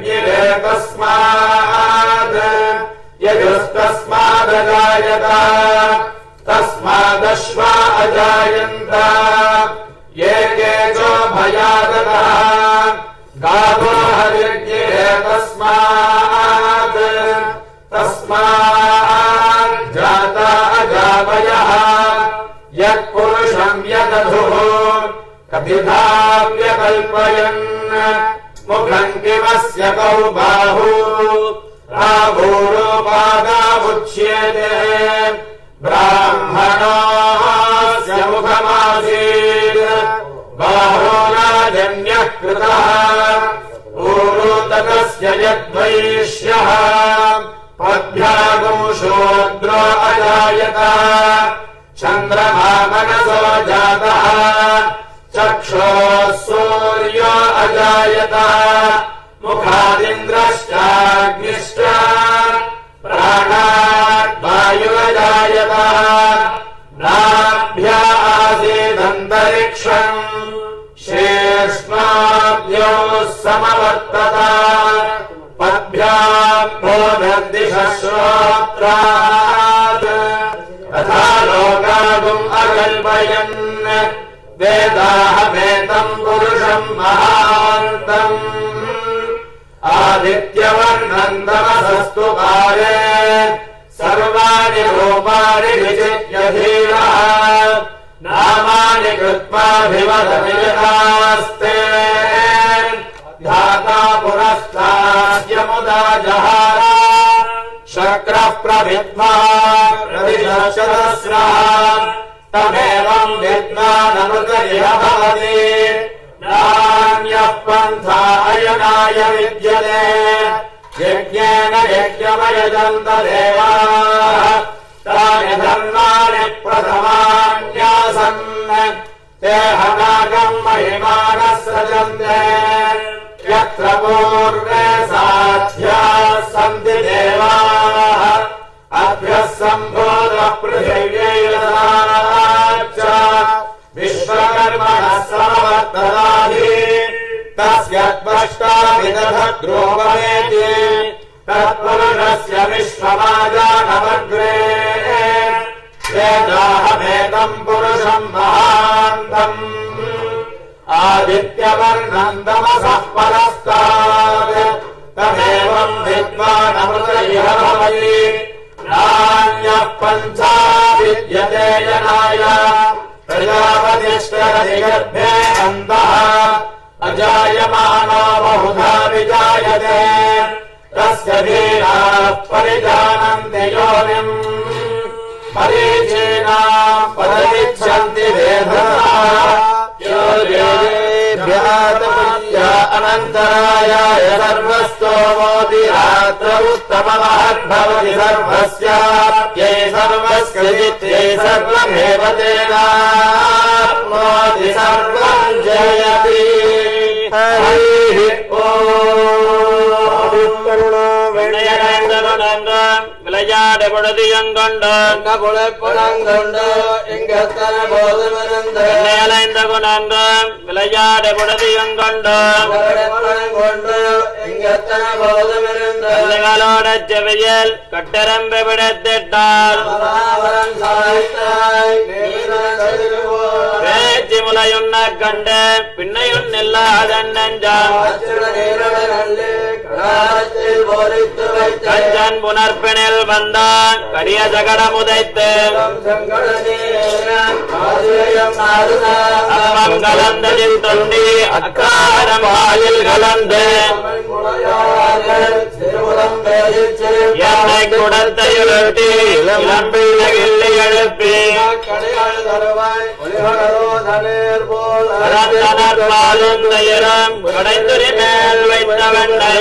यदुस्तस्मादजायत तस्मादश्वा अजायन्त ये केचो भयादतः गावो हरिर्गिरे तस्मात् तस्मात् जाता अजावयः यत्पुरुषं यदधुः कपिधाव्यकल्पयन् मुखं किमस्य बाहु राघोरोपादावुच्येते ब्राह्मणस्य मुखमासीत् बाहो राजन्यः कृतः ऊरुतकस्य यद्वैश्यः पद्भ्यागो शूद्रो अजायत चन्द्रमा मनसो जातः चक्षुः सूर्यो अजायत मुखादिन्द्रश्चाग्निश्च प्राणाद् वायुरजायत नाभ्या आसीदन्तरिक्षम् शेष्माभ्योः समवर्तत पद्भ्यां बोधर्दिशश्रोत्रात् तथा लोकागुम् अकल्पयन् वेदाहमेतम् पुरुषम् महान्तम् आदित्यवर्णन्दमसस्तु काले सर्वाणि रूपाणि विचित्यधीरः नामानि कृत्वाभिवदभिलनास्ते धाता पुरस्तास्य मुदा जहार शक्रः प्रविद्मा रविशतस्रः तमेवम् विद्वानमृतरिह भवति नान्यः पन्था अयनाय विद्यते यज्ञेन यज्ञमयजन्त देवाः तानि धर्माणि प्रथमान्यासन् ते हनागम् महिमानः सृजन्ते यत्र पूर्वे साध्याः सन्ति देवाः अभ्यः सम्भोदः पृथिव्यै ददात् च विश्वकर्मणः समवर्तनाहि तस्य त्वष्टा विदधद्रोपमेति तत्पुरुषस्य विश्वमाजानमग्रे वेदाहमेतम् पुरुषम् महान्तम् आदित्यवर्णन्दमसः परस्तात् तमेवम् विद्वानमृत इह भवति नान्यः पन्था विद्यते जनाय प्रजापतिष्ठरधिगर्भे अन्तः अजायमानो बहुधा विजायते तस्य वीराः परिजानन्ति योनिम् मरीचीनाम् पदमिच्छन्ति वेधसाः अनन्तरायाय सर्वस्तोमोति रात्र उत्तममहद्भवति सर्वस्याप्यै सर्वस्कृतित्यै सर्वमेव तेनाप्नोति सर्वं जयति हरिः ॐ विनयनन्दनन्दं முலையுண்ண கண்ட பின்னையுன் கஞ்சன் புனர்பிணில் வந்தான் கரிய ஜகடம் உதைத்து அம்மம் கலந்ததில் தொண்டி அக்காரம் ஆயில் கலந்து என்னை குடத்தை எழுப்பி இளம்பிள்ளை கிள்ளி எழுப்பி பாலும் தயிரும் கடைத்துறி மேல் வைத்த வெண்டை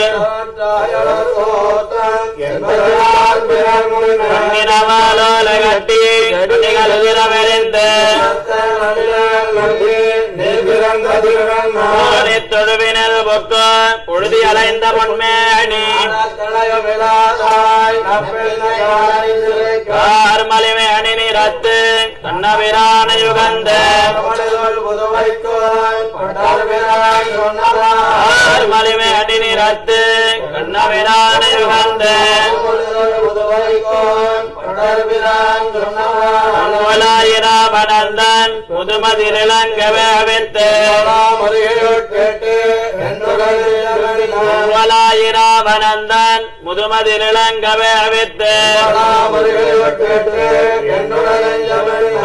கட்டி தொழுவினல் பொக்கு பொழுதி அலைந்த பொன்மேணி கார்மலிமேணி வீரத்து கண்ணபிரான யுகந்த மலிமை அடி நிறத்து கண்ணபிரான யுகந்த படர்ந்தன் புதுமதிலங்கவே அவித்து வனந்தன் முதுமதிலங்கவே அவித்து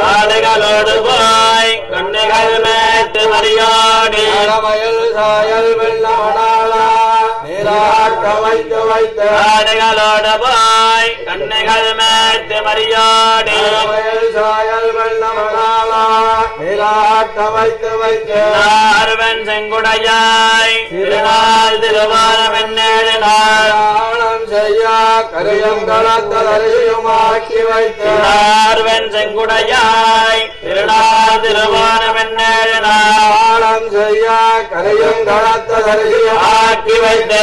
காடுகளோடு போய் கண்ணுகள் மேட்டு மரியாடி காடுகளோடு போய் கண்ணுகள் மேட்டு மரியாடி ஆர்வன் செங்குடையாய் திருநாள் திருவாரம் என்னேடினார் கருயங்களாக்கி வைத்து ஆர்வன் செங்குடையாய் திருநாள் திருவாரம் என்னேடினார் செய்யா கரையங்களாக்கி வைத்து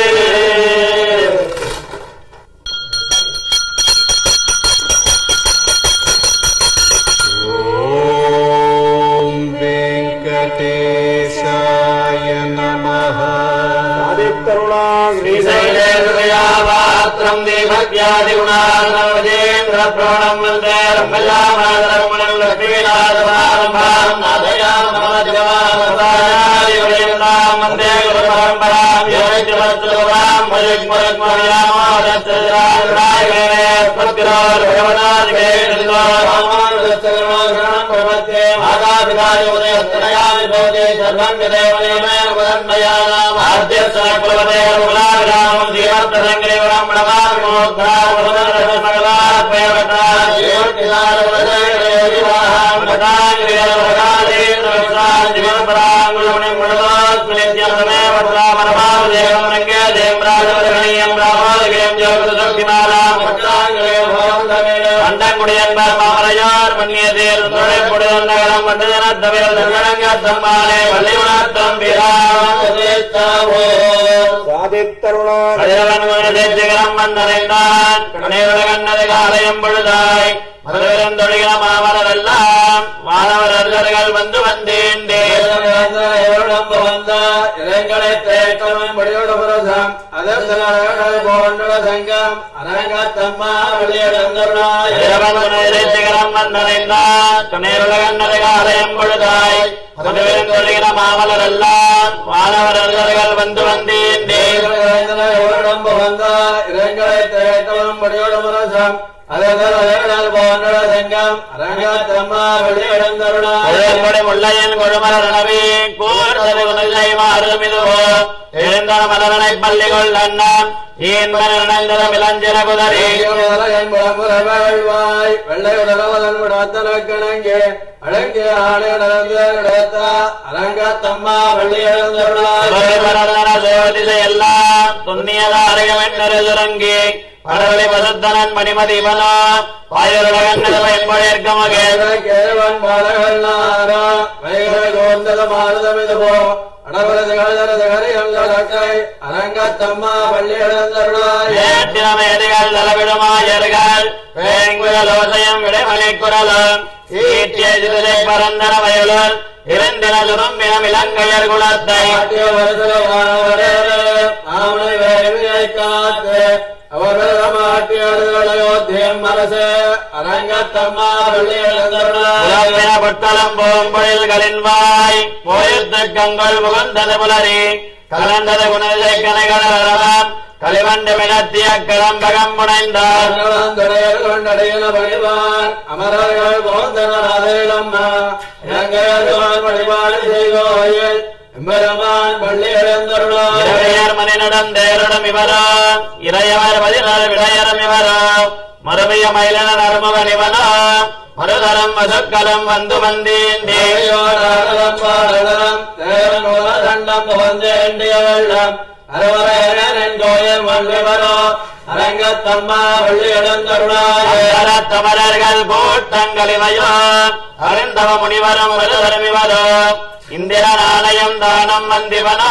இந்திரனாலயம் தானம் வந்திவனா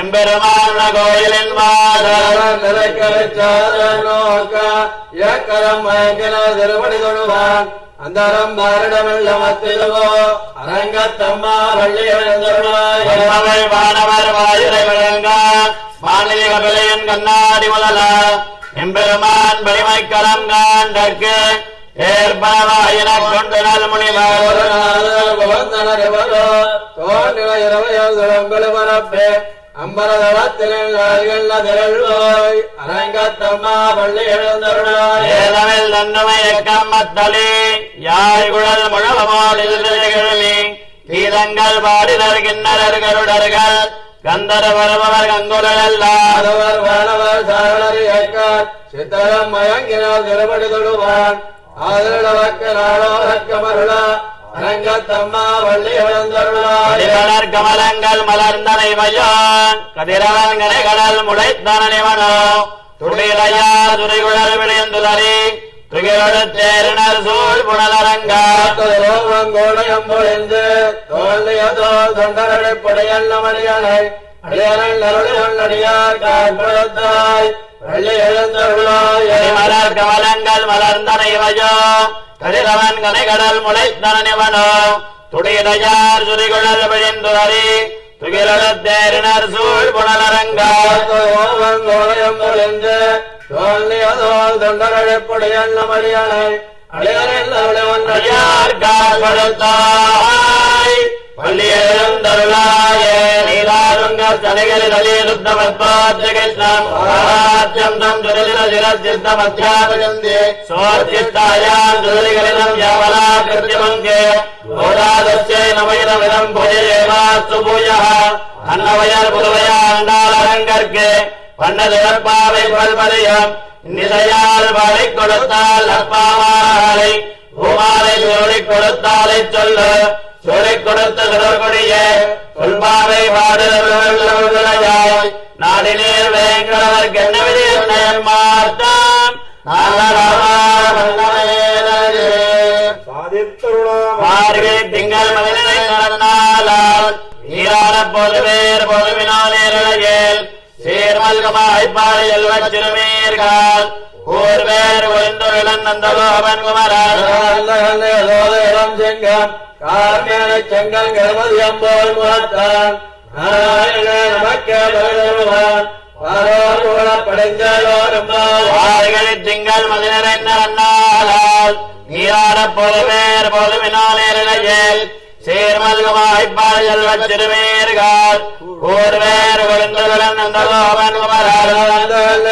எம்பெருமான கோயிலின் திருமணி தொழுவான் அந்தரம் மரணமில்லமத்திலுவோ அரங்கத்தம்மா வள்ளியவன் வானவர் வாயுரை வழங்க மாநில விலையின் கண்ணாடி முதல எம்பெருமான் வலிமைக்கலம் காண்டற்கு ஏற்பனவாயினம் கொண்டு நல் முனிவரோ தோன்றின இரவையில் துளங்களும் வரப்பே அம்பரதளத்தில்வாய் அரங்கத்தம்மா பள்ளி எழுந்தருளாய் தன்னுமை எக்கம்மத்தலே யாய் குழல் முழவமோடு கிழமே கீதங்கள் பாடினர் கிண்ணரர் கருடர்கள் கந்தரவரவர் கங்குரல் அல்லாதவர் வானவர் சாரணர் ஏற்கார் சித்தரம் மயங்கினால் திருமணி தொழுவான் ஆதரவக்க நாளோகமருளா அரங்கத்தம்மா வள்ளி எழுந்தருளார் கமலங்கள் மலர்ந்தனை வயான் கதிரவன் கடைகடல் முளைத்தனோ துணிலையார் துறைகுழல் விளைந்துளரே தேரினர் சூழ் புனலரங்கோடையம்பொழிந்து தோல்வியதோ தொண்டரடைப்படையல் மணியனை அடியரன் நருளியார் காற்பழத்தாய் வள்ளி எழுந்தருளாய் மலர் கமலங்கள் மலர்ந்தனை வயோ கதிரவன் கனைகடல் முளைத்தனோ துடியிடையார் சுரிகுழல் விழிந்துளரே துகிலத்தேரினர் சூழ் புனலரங்கோடையம் பொழிந்து தோல்வியதோல் தொண்டரழைப்புடையல் மணியனை அடியரன் காற்பழத்தாய் வள்ளி எழுந்தருளாயே ன்னவயர்வயாண்டாளரங்கற்கு பண்ணதிழப்பாவை பல்பதையம் நிசையால் வழி கொடுத்தால் அப்பாவாளை பூமாலை சொல்லி கொடுத்தாலை சொல்லு சொல்லிக் கொடுத்த தொடர்புடைய சொல்பாவை பாடுதல் நாடினேர் வேங்கடவர்க்கு என்ன விதியம் மாற்றம் திங்கள் மகிழ்ச்சி நடந்தால் ஈரான பொதுவேர் பொதுவினால் நேரிழையில் சீர்மல்கமாய்ப்பாடு செல்வச் சிறுமீர்கள் ஊர்வேர் ஒன்றொழிலன் நந்தலோகன் குமரன் செங்கம் கார்மேன செங்கல் கணபதி அம்போல் முகத்தான் நாராயண நமக்கே பகிழ்வான் பாரோட படைந்தோருமாள் திங்கள் மதினர் என்ன அண்ணாளால் நீராட பொதுவேர் பொதுவினாலேல் சீர்மல்குமாய்ப்பால் செல்வச் சிறுமீர்கள் ஊர்வேர் ஒழுங்குகளும் நந்தகோபன் குமரன்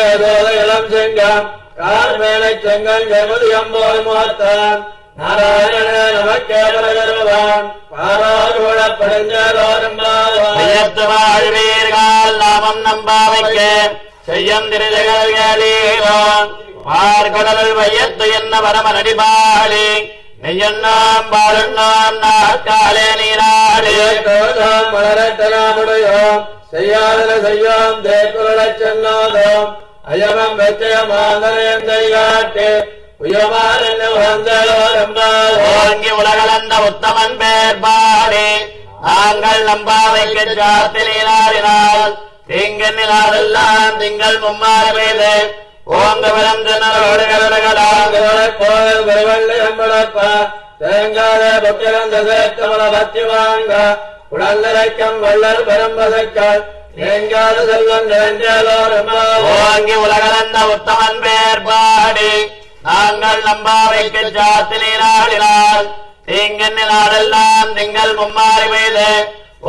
இளம் செங்கம் கார்மேனை செங்கல் கணபதி அம்போல் முகத்தான் நாராயண நமக்கேவன் பாராளோட படைஞ்சோரும்பத்து வாழ்வீர்கள் நாமம் நம்பாவைக்கு செய்யம் திருஜகள் கேளீரோ பார்கடல் வையத்து என்ன வரம நடிபாளி நெய்யண்ணாம் பாலுண்ணாம் நாட்காலே நீராளி தோழம் வளரட்டலாமுடையோம் செய்யாதல செய்யோம் தேக்குருளை செல்லாதோம் அயமம் வெச்சயமாந்தரையந்தை காட்டு உயமானி உலகளந்த உத்தமன் பேர் பாடி நாங்கள் நம்பாவைக்கு சாத்திலாடினால் திங்கெல்லாம் திங்கள் மும்மாறு மீது ஓங்க விளம்பினோடுகளப்பா தேங்காத புத்திரந்த சேர்க்கமல பத்தி வாங்க உடல்நிலைக்கம் வள்ளல் பெரும்பதைக்கால் தேங்காத செல்வன் ஓங்கி உலகளந்த உத்தமன் பேர் பாடி நாங்கள் நம்பாவைக்கு சாத்திலாடினால் திங்கெல்லாம் திங்கள் மும்மாறு மீது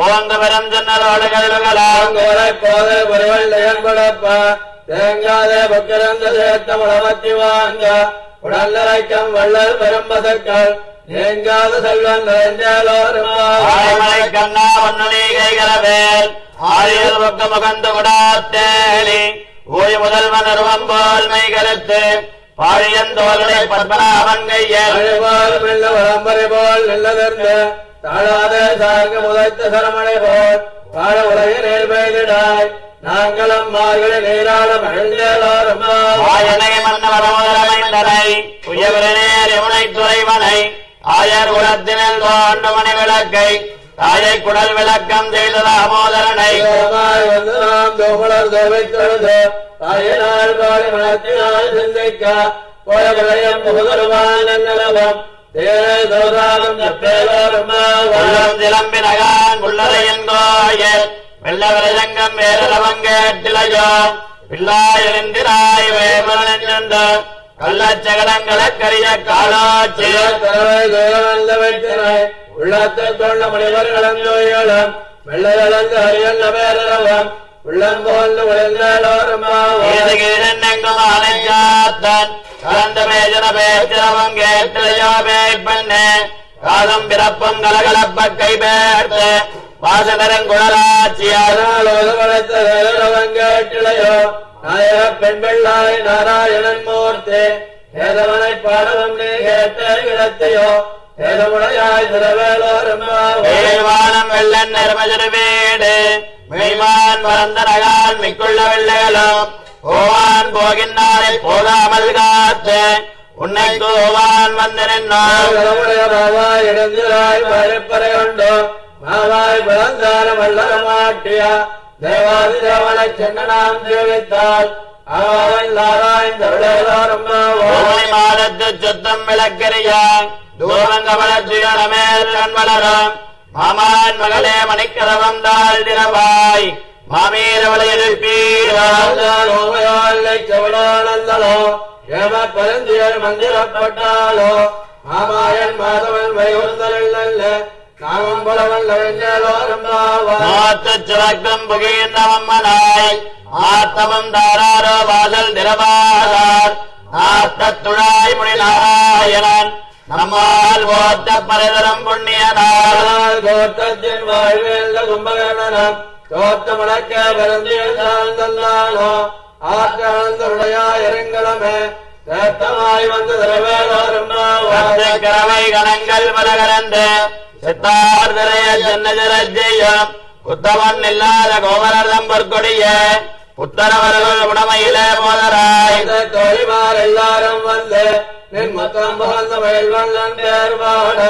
ஓங்க பெரும் சொன்னோடு கல்வர்களாப்பா தேங்காத பக்கிரந்த சேர்த்த உளவத்தி வாங்க உடல்நிலைக்கம் வள்ளல் பெரும்பதற்கள் தேங்காத செல்வன் கண்ணா ஒன்னே கைகர பேர் ஆயுள் பக்கம் முகந்து விடாத்தேலி ஓய் முதல்வன் அருவம் போல் மை கருத்து பாழியந்தோர்களை பத்மநாபன் கையால் மெல்ல வளம்பரை போல் நல்லதென்ற தாழாத சார்க முதத்த சரமனை போல் வாழ உலகை நேர் பெய்திடாய் நாங்களும் மார்களை நேராள மகிழ்ந்தோருமாயனை மன்னவரமுதலமைந்தனை உயவரனே யமுனை துறைவனை ஆயர் குலத்தினில் தோன்ற மணி விளக்கை தாயை குடல் விளக்கம் செய்த தாமோதரனை வெள்ளவரங்கம் வேலவங்கேட்டிலையோ பிள்ளாயிரந்திராய் வேமனென்ற கள்ளச்சகலங்களை கரிய காலாட்சி உள்ளத்தை தொண்ட முனிவர் கலந்தோயிடம் வெள்ளை கலந்து அரியங்க பேரளவம் உள்ளம்போல் கலந்த பேஜன பேச்சிரவம் கேட்டிலையோ பேட்பண்ணே காலம் பிறப்பும் கலகலப்ப கைபேர்த்து வாசகரங்குழலாட்சியாரோ நாயக பெண்பிள்ளாய் நாராயணன் மூர்த்தி ஏதவனை பாடவம் நீ கேட்ட இடத்தையோ ஏதமுடையாய் திரவேலோருமானம் வெள்ளன் நர்மஜர் வீடு மெய்மான் மறந்த நகால் மிக்குள்ள வெள்ளைகளும் ஓவான் போகின்றாரை போகாமல் காத்து உன்னை கோவான் வந்தனமுடையமாவா இழந்திராய் மறுப்பறை உண்டு மாவாய் பிறந்தார வல்லரமாட்டியா தேவாதி தேவனை சென்னனாம் ஜீவித்தாள் மாதத்து சுத்தம் விளக்கறியா தூரங்கமலரும் மாமான் மகளே மணிக்கதவம் தாழ் தினவாய் மாமீரவளையில் பீரானந்தலோ ஏம பருந்தியர் மந்திரப்பட்டாலோ மாமாயன் மாதவன் வைகுந்தல்ல நாமும் புலவல்லோரும் புகையின்றவம்மனாய் ஆத்தமம் தாராரோ வாசல் நிரபாரார் ஆத்தத்துழாய் முனி நாராயணன் நம்மால் கோத்த பரதரம் புண்ணியனால் கோத்தத்தின் வாழ்வேந்த கும்பகர்ணனம் கோத்த முழக்க பரந்தியாழ்ந்தானோ ஆற்றாழ்ந்தருடையாய் இறங்கலமே சேத்தமாய் வந்து திரவேலோருமாவை கணங்கள் பலகரந்து சித்தார் நிறைய ஜன்னஜரஜயம் புத்தவன் இல்லாத கோமரம் பொற்கொடிய புத்தரவர்கள் உடமையிலே போதராய் தோழிமார் எல்லாரும் வந்து நின் மொத்தம் புகழ்ந்த வேல்வண்ணன் பேர்வாட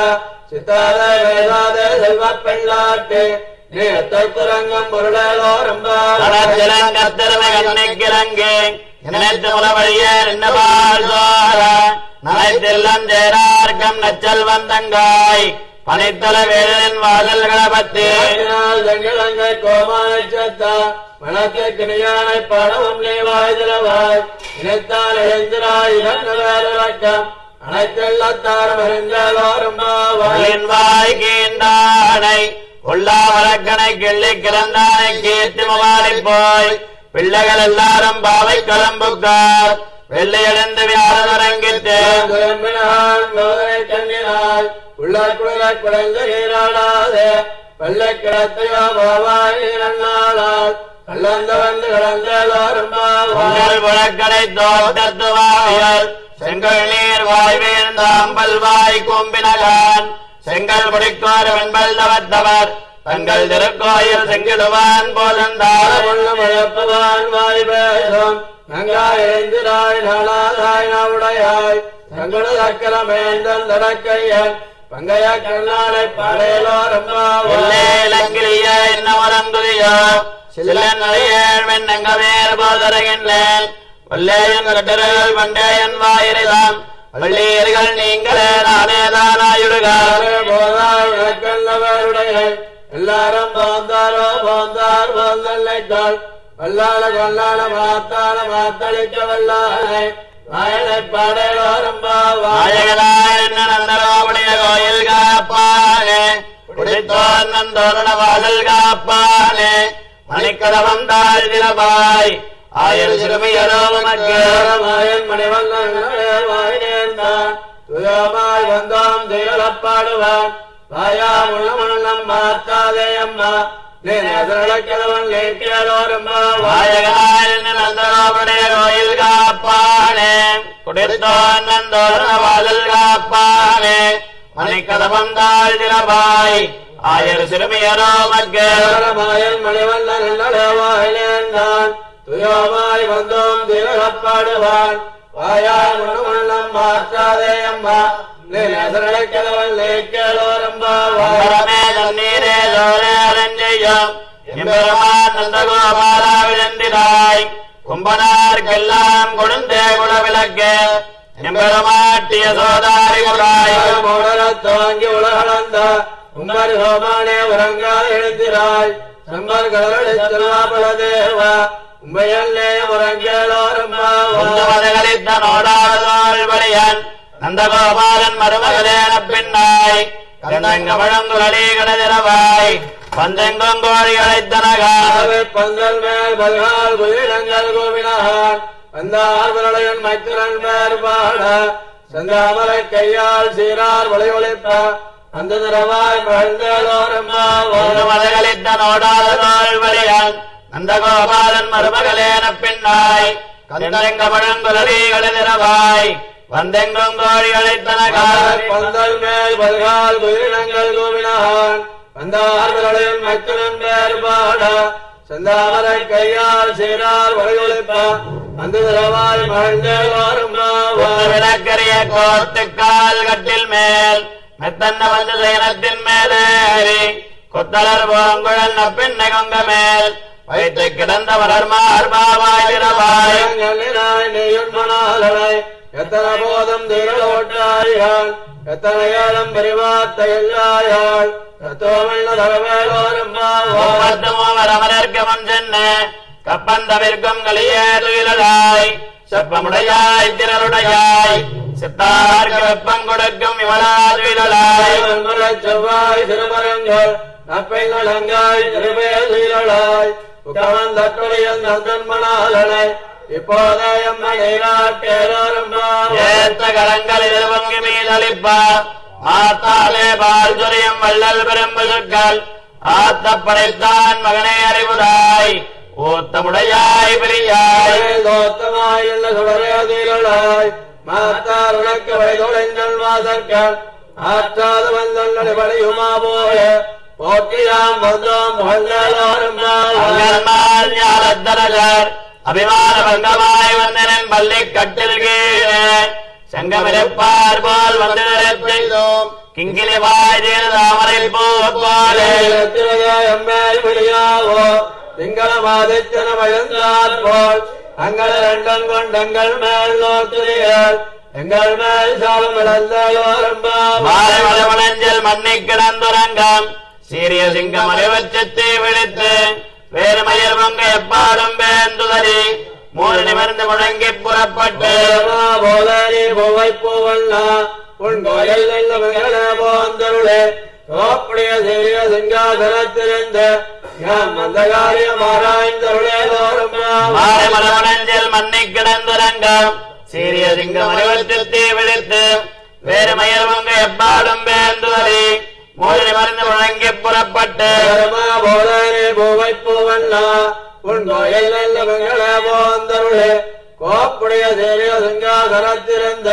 சித்தாரே வேதாதே செல்வ பெண்ணாட்டு நீ எத்தற்குரங்கம் பொருளோ ரொம்ப நினைத்து முலவழிய நின்னபால் சோர நினைத்தெல்லாம் ஜெயரார்க்கம் நச்சல் வந்தங்காய் பனைத்தல வேலன் வாதல் கணபத்து தங்கிழங்கை கோமானை சத்தா மனத்தை கிணியானை படமும் நீவாய் திரவாய் இணைத்தால் எழுந்திராய் இரண்டு வேலக்கம் அனைத்தெல்லாத்தாரும் அறிந்தோருமாவின் வாய் கீண்டானை உள்ளா வழக்கனை கிள்ளி கிளந்தானை கீர்த்தி முகாலி போய் பிள்ளைகள் எல்லாரும் பாவை கலம்புக்கார் வெள்ளையடைந்து வியாழரங்கிட்டு தங்கினாள் உள்ளார் குழலை குழந்த நீராடாதே வெள்ளை கிடத்தையோ பாவாய் நன்னாளால் கலந்த வந்து கலந்தோருமாவாள் புழக்கடை தோட்டத்துவாயல் செங்கல் நீர் வாய்வேந்த அம்பல் வாய் கொம்பினகான் செங்கல் முடிக்கார் வெண்பல் தவத்தவர் தங்கள் திருக்கோயில் செங்கிடுவான் போலந்தாழ்ப்பவான் வாய் பேசும் நங்காய் எழுந்திராய் நலாதாய் நவுடையாய் தங்களது அக்கலமேந்தல் தடக்கையன் பங்கைய கண்ணாலை படையலோ ரொம்பங்கிலிய என்ன மலந்துலியோ சில நடையேழ்வன் நங்க வேறு போதருகின்றேன் வல்லேயன் கட்டர்கள் பண்டையன் வாயிரிதான் வள்ளீர்கள் நீங்களே நானேதானாயுடுகார் போதார் விளக்கல்லவருடைய எல்லாரும் போந்தாரோ போந்தார் போந்தல்லைட்டாள் வல்லாள கொல்லாள மாத்தாள மாத்தளிக்க வல்லாளை வாயலை பாடையோ ரொம்ப வாயகளாய் நந்தரோபுடைய கோயில் காப்பானே குடித்தோன் நந்தோரண வாசல் காப்பானே மணிக்கடவம் தாழ் தினபாய் ஆயல் சிறுமியரோ மணிவன் மணிவந்தான் துயமாய் வந்தோம் துயலப்பாடுவான் வாயா உள்ளம் மாத்தாதே அம்மா நீதவன் கேட்கிறோருமா வாயகால் நந்தனோடைய கோயில் காப்பானே குடித்தோன் நந்தோரண வாசல் காப்பானே மணிக்கதவம் தாழ் தினபாய் ஆயல் சிறுமியரோ மக்கள் மணிவந்தான் துயமாய் வந்தோம் திகழப்பாடுவான் வாயால் உணவண்ணம் மாற்றாதே அம்மா நீ நசரக்கதவன் கேளோ ரொம்ப நீரே விழுந்தினாய் கும்பனார்க்கெல்லாம் கொடுந்தே குல விளக்கே நிம்பெருமாட்டிய சோதாரிகளாய் தோங்கி உலகளந்த உங்கள் சோமானே உறங்கால் எழுந்தினாய் சங்கர் கடவுள் தேவ உண்மையல்லே உறங்கலோருந்த நோடாவதால் வழியன் நந்தகோபாலன் மருமகளேன பின்னாய் கந்தங்கமழங்குழலி கடதிரவாய் பந்தெங்கும் கோழி அழைத்தனகாவே பந்தல் மேல் பல்கால் குயிலங்கள் கோவினான் வந்தார் விரலையன் மைத்திரன் மேற்பாட செந்தாமரை கையால் சீரார் வலை ஒழிப்ப அந்த திரவாய் மழந்தோரம்மாளித்த நோடாத நோல் வழியன் நந்தகோபாலன் மருமகளேன பின்னாய் கந்தங்கமழங்குழலி கடதிரவாய் வந்தெங்கும் கோழி அழைத்தனகாவே பந்தல் மேல் பல்கால் குயிலங்கள் கோவினான் வந்தார்களின் மக்களின் வேறுபாட செந்தாமரை கையால் சீரால் வலியுழைப்ப அந்த திரவால் மழந்தே வரும் விளக்கரிய கோர்த்துக்கால் கட்டில் மேல் மெத்தன்ன வந்து சேனத்தின் மேலேறி கொத்தலர் போங்குழல் நப்பின்னை கொங்க மேல் வைத்து கிடந்த வளர் மார்பாவாயிரவாய் நீயுண்மனாலனை எத்தனை போதும் தீரலோட்டாயாள் எத்தனை ஏழம் பெரிவாத்த எல்லாயாள் கப்பந்தவிற்கும் கலியேலாய் செப்பமுடையாய் திரளுடையாய் சித்தார்க்கு வெப்பம் கொடுக்கும் இவளாதுவிலாய் செவ்வாய் திருமரங்கள் நப்பைகள் அங்காய் திருவேலாய் தன்மனாலனை இப்போதே ஏற்ற கரங்கள் இருபங்கு மீன் அளிப்பா ஆத்தாலே பால் சொரியும் வள்ளல் பெரும்பு சொற்கள் ஆத்த படைத்தான் மகனை அறிவுதாய் ஊத்தமுடையாய் பிரியாய் தோத்தமாய் இல்ல சுடரேதீரளாய் மாத்தார் உனக்கு வயதுளைஞ்சல் வாசற்கள் ஆற்றாது வந்தல் வழியுமா போல போக்கியாம் வந்தோம் புகழ்ந்தால் ஞாலத்தரகர் அபிமான பங்கமாய் வந்தனன் பள்ளி கட்டில் கீழே சங்கமிருப்பார் போல் வந்து நிறைந்தோம் கிங்கிலி வாயில் தாமரை போலே எம்மேல் விழியாவோ திங்கள மாதத்தின மகிழ்ந்தால் போல் தங்கள் இரண்டன் கொண்டங்கள் மேல் நோக்குகிறீர்கள் எங்கள் மேல் சாலம் இழந்தால் மண்ணை கிடந்துறங்கம் சீரிய சிங்கம் அறிவச்சத்தை விழித்து வேறு மயிர் பொங்க எப்பாடும் பேந்துதறி மூணு நிமிர்ந்து முழங்கி புறப்பட்டு மலவனஞ்சில் மண்ணை கிடந்துறங்கம் சீரிய சிங்கம் அறிவத்தில் தீ விழித்து வேறு மயிர் பொங்க எப்பாடும் பேந்துதறி மூணு நிமிர்ந்து முழங்கி புறப்பட்டு பூவை பூவண்ணா உன் கோயில் நல்ல மங்கள போந்தருளே கோப்புடைய சேரிய சிங்காசனத்திருந்த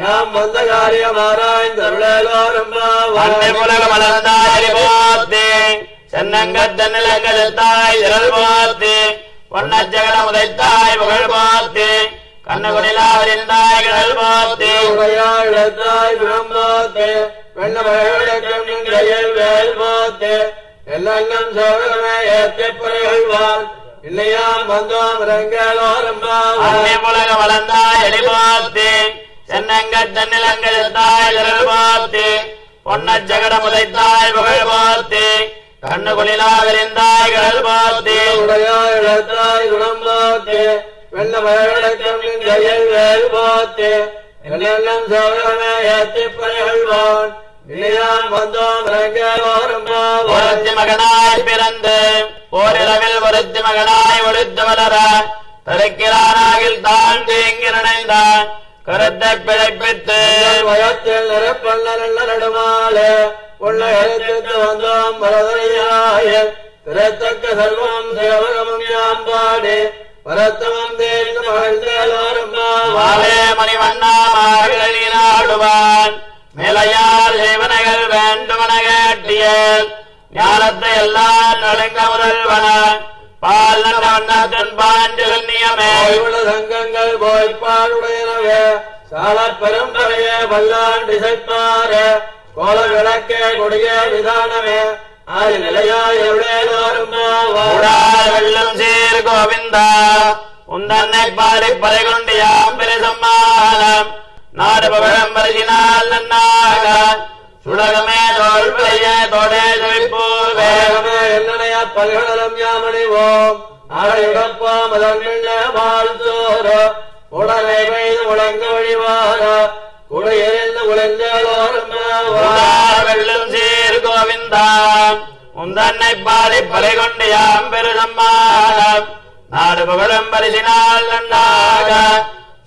யாம் வந்த காரியமாராய்ந்தருளோரும் சென்னங்கத்தன்னிலங்கெழுத்தாய் திரள் பார்த்து பொன்னச்சகன உதைத்தாய் புகழ் பார்த்து கண்ணகுடிலாவிருந்தாய் கிழல் பார்த்து உடையாய் இழந்தாய் குணம் பார்த்து வெண்ண மகளில் வேல் பார்த்து எல்லாம் சோழமே ஏற்கை புறைகொள்வான் இல்லையாம் வந்தோம் ரங்கோரம்பாக வளர்ந்தாய் எளிபார்த்து சென்னங்கள் தன்னிலங்கள் தாய் திரள் பார்த்து பொன்ன ஜகட முதைத்தாய் புகழ் பார்த்து கண்ணு குளிலாவிருந்தாய் கடல் பார்த்து உடையாய் இழத்தாய் குணம் பார்த்து வெள்ள மழைக்கும் கையில் வேல் பார்த்து எல்லாம் சோழமே ஏற்கை புறைகொள்வான் இளையாம் வந்தோம் ஒருத்தி மகனாய் பிறந்து ஓரிரவில் ஒருத்தி மகனாய் ஒழுத்து வளர தருக்கிறானாகில் தான் தீங்கி நினைந்தான் கருத்தை பிழைப்பித்து வயத்தில் நிறப்பல்ல நடுமாலே உள்ள எழுத்து வந்தோம் வரதனையாய திரைத்தக்க செல்வம் தேவகமும் யாம்பாடு வரத்தமம் தேர்ந்து மகிழ்ந்தோரும் வாழே மணிவண்ணாமாடுவான் மேலையால் சேவனைகள் வேண்டுமென கேட்டிய ஞானத்தை எல்லாம் நடுங்க முதல்வன பால் பாண்டியமே சங்கங்கள் போய்ப்பாடுடையனவே சால பெரும்பறையே வல்லாண்டிசைப்பாறு கோல விளக்கே கொடிய விதானமே அது நிலையாய் வெள்ளம் சேர் கோவிந்தா உந்தன்னை பாரி பறை கொண்டு யாம்பிரி சம்மானம் நாடு பகழம் பரிசினால் நன்னாக சுடகமே தோல் பிழையே தோடே தவிப்போ வேகமே என்னையா பல்கலம் யாமணிவோம் அழைப்போம் அதன்பின்ன வாழ்த்தோரோ உடலை பெய்து உலங்க வழிவாரோ குடையெறிந்து உழைந்தோரும் வெள்ளம் சேர் கோவிந்தா உந்தன்னை பாரி பறை கொண்டு யாம்பிரி சம்மானம் நாடு புகழும் பரிசினால் நன்னாக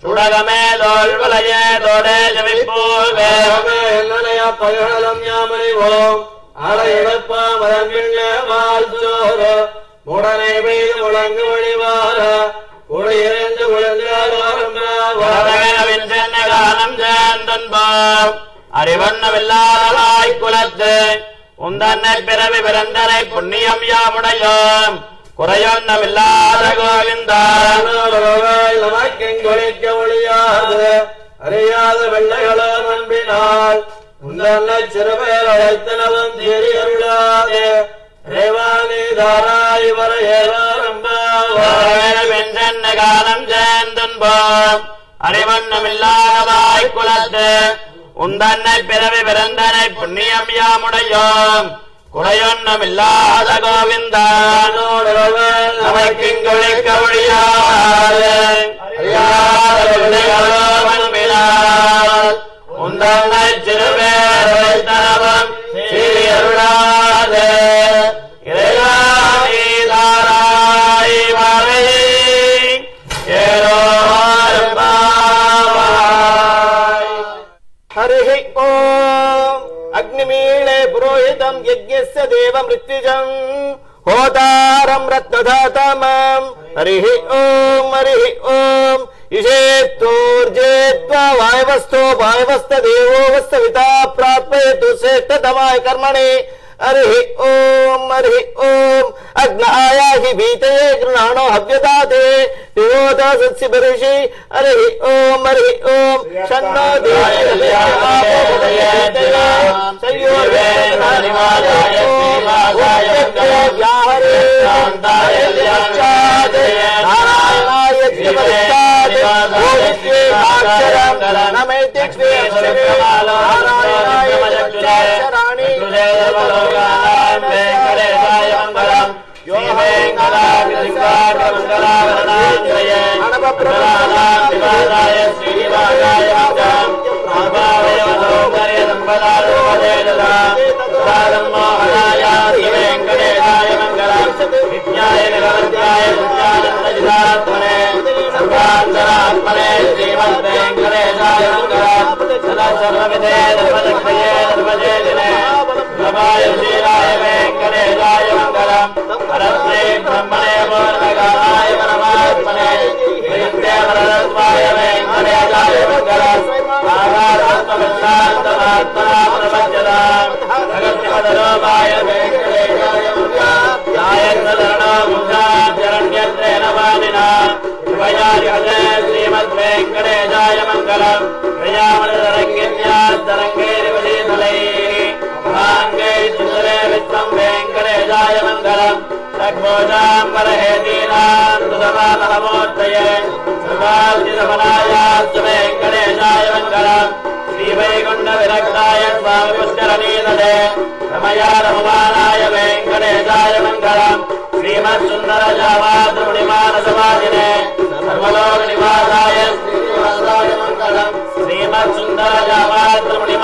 சுடகமே தோல் வலையே தோடே ஜமிப்போல் வேகமே என்னையா பகழலம் யாமணிவோம் அழைப்போம் அதன்பின்ன வாழ்த்தோரோ உடனை பெய்து முழங்கு வழிவார உடையிருந்து உழந்தவின் சென்னை காலம் சேர்ந்தன்பாம் அறிவண்ணவில்லாதலாய் குலத்து உந்தன்னை பிறவி பிறந்தனை புண்ணியம் யாமுடையோம் குறையொன்னமில்லாத கோவிந்தான் நமக்கெங்கொழிக்க ஒழியாது அறியாத வெள்ளைகளோ அன்பினால் உந்தன்னை சிறுபெயர் அழைத்தனவும் தெரியருளாது காலம் சேர்ந்துன்போம் அறிவண்ணமில்லாததாய் குலத்து உந்தன்னை பிறவி பிறந்தனை புண்ணியம் யாமுடையோம் குறையொன்னமில்லாத கோவிந்தானோடுழைக்க ஒழியாது உந்தன்னை சிறுவேரம் சீருளாது தேவமிருத்யுஜம் ஹோதாரம் ரத்னதாதமம் ஹரிஹி ஓம் யுஜேத்தூர்ஜேத்வா வாயவஸ்தோ வாயவஸ்த தேவோ வஸ்தவிதா பிராப்யது சேஷ்டதமாய கர்மணி ஹரிஹி ஓம் அக்னாயாஹி பீதயே கிருணாணோ ஹவ்யதாதே திவோதா சத்சிபரிஷி ஹரிஹி ஓம் ஷன்னோ